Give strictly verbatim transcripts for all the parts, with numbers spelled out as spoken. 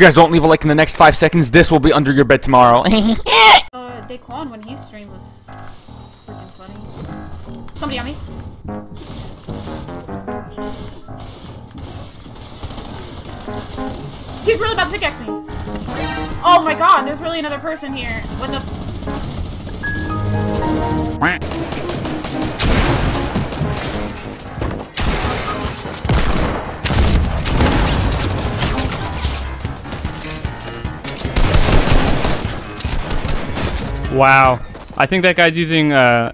you guys don't leave a like in the next five seconds, this will be under your bed tomorrow. uh, Daquan, when he streamed, was freaking funny. Somebody on me. He's really about to pickaxe me. Oh my god, there's really another person here. What the... Wow. I think that guy's using, uh...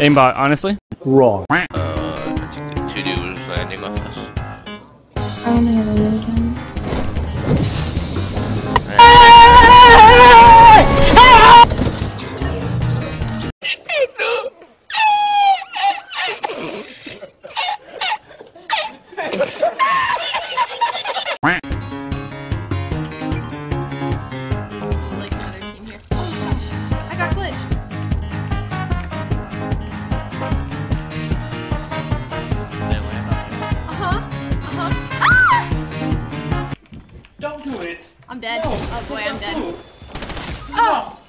aimbot, honestly. Wrong. Uh, two dudes landing off us. I only have a little time. Don't do it. I'm dead. No. Oh boy, I'm dead. No. Oh!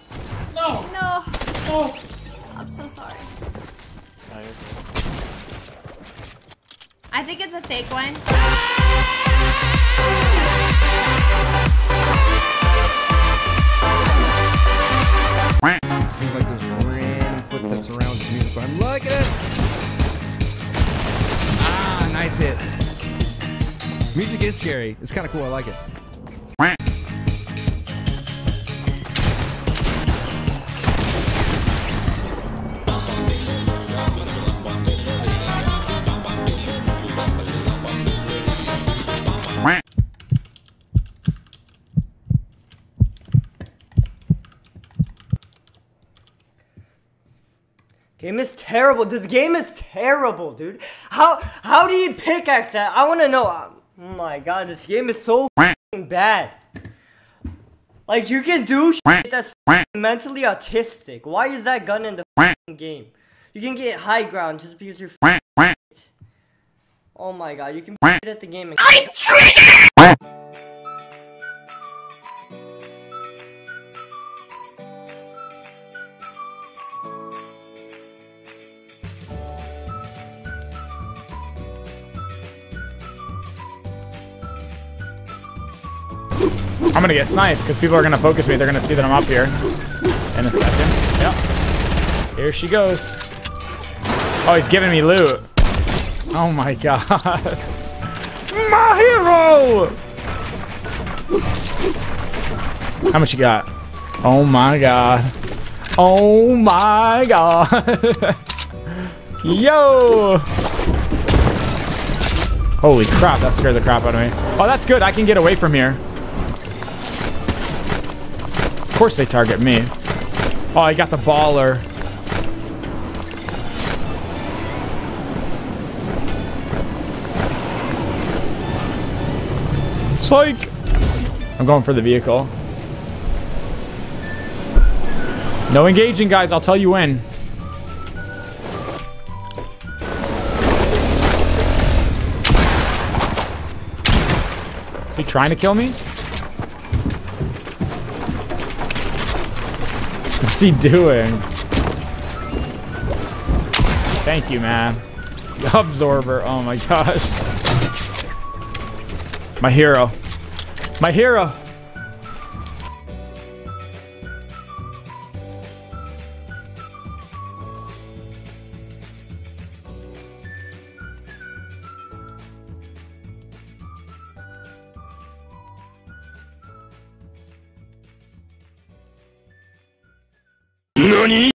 No! No! No! I'm so sorry. Tired. I think it's a fake one. There's like those random footsteps around you, but I'm looking at it! Ah, nice hit. Music is scary. It's kind of cool. I like it. Game is terrible. This game is terrible, dude. How how do you pickaxe that? I want to know. Oh my god, this game is so f***ing bad. Like, you can do shit that's f***ing mentally autistic. Why is that gun in the f***ing game? You can get high ground just because you're f***ing. Oh my god, you can be shit at the game. And I'm triggered. I'm gonna get sniped because people are gonna focus me. They're gonna see that I'm up here in a second. Yep. Here she goes. Oh, he's giving me loot. Oh my god. My hero! How much you got? Oh my god. Oh my god. Yo! Holy crap, that scared the crap out of me. Oh, that's good. I can get away from here. Of course they target me. Oh, I got the baller. Psych! I'm going for the vehicle. No engaging, guys. I'll tell you when. Is he trying to kill me? What's he doing? Thank you, man. Absorber. Oh my gosh. My hero. My hero. NANI